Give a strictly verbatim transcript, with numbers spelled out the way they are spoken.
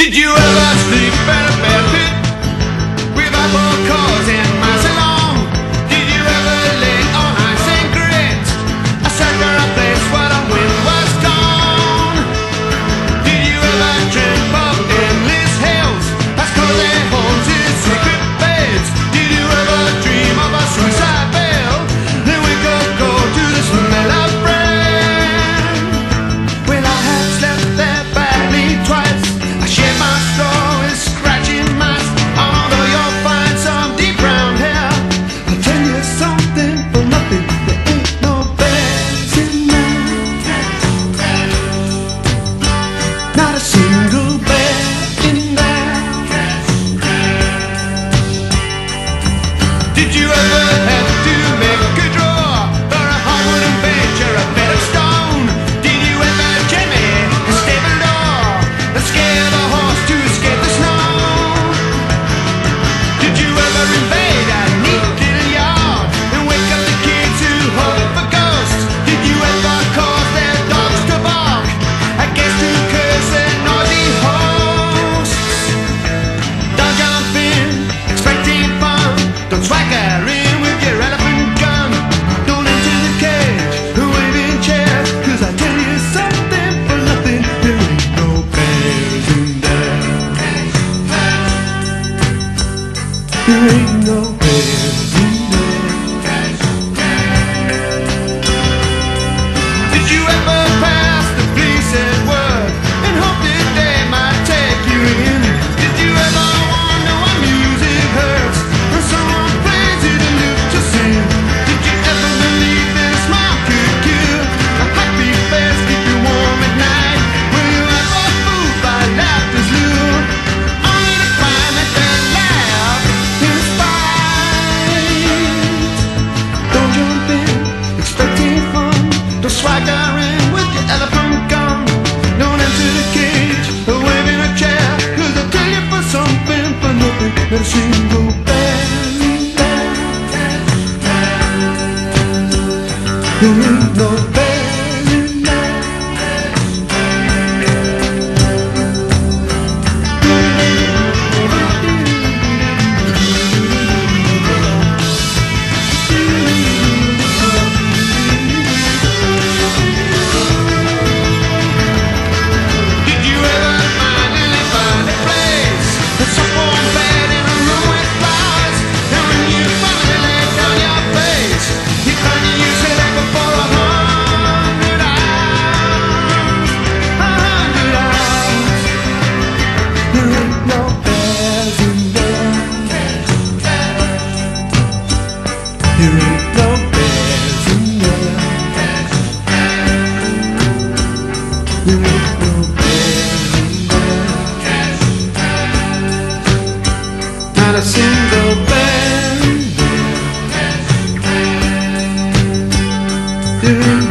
Did you ever sleep in a bear pit with apple cores and mice along? Did you ever lay on ice and grit, a sucker a place where the wind was gone? Did you ever dream of endless hills as cozy homes in secret beds? Did you ever dream of a suicide bell, then we could go to the smell of bread? Well, I have slept there badly twice. Did you ever have to make a draw for a hardwood bench or a bed of stone? Did you ever jimmy a stable door and scare the horse to escape the snow? Did you ever invade a neat little yard and wake up the kids who hold it for ghosts? Did you ever cause their dogs to bark, a guest to curse their noisy hosts? Don't jump in expecting fun, don't swag there ain't no bears in there. Did you ever pass the police at work and hope that they might take you in? Did you ever wonder why music hurts and someone plays it and lives to sing? Did you ever believe that a smile could cure a happy face, keep you warm at night? Were you ever fooled by laughter's lure, only to find that they're loud? Swaggering with your elephant gun, don't enter the cage or wave in a chair, cause I'll tell you for something, for nothing, not a single bear in there. There ain't no bears in there. There ain't no bears in there. There ain't no bears in there. Not a single bear in there. There ain't